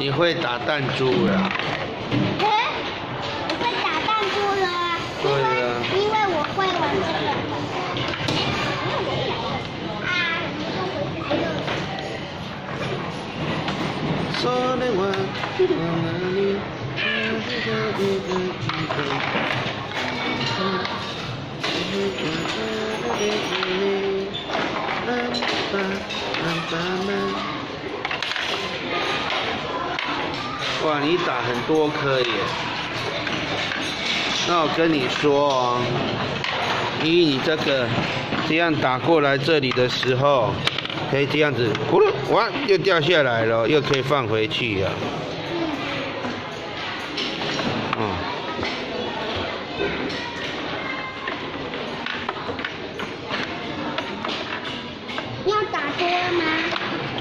你会打弹珠啦？我会打弹珠了啊！对啊，因为我会玩这个。啊！说的我，哇，你打很多颗耶！那我跟你说哦，依你这个这样打过来这里的时候，可以这样子，咕噜，哇，又掉下来了，又可以放回去呀。嗯。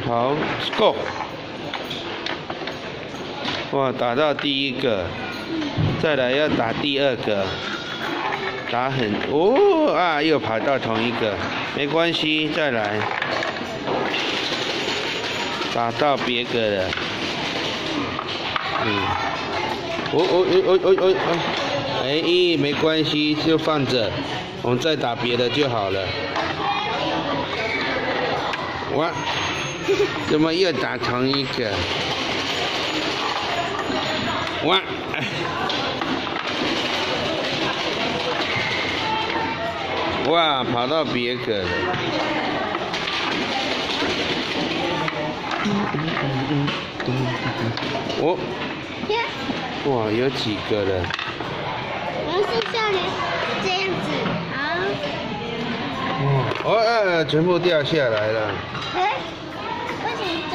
好 ，Go！ 哇，打到第一个，再来要打第二个，打很哦啊，又跑到同一个，没关系，再来，打到别个了，嗯，哎，咦，没关系，就放着，我们再打别的就好了，哇！ 怎么又打同一个？哇！哇，跑到别个了。哦。哇，有几个了？我是叫你这样子啊。哦，全部掉下来了。 不行。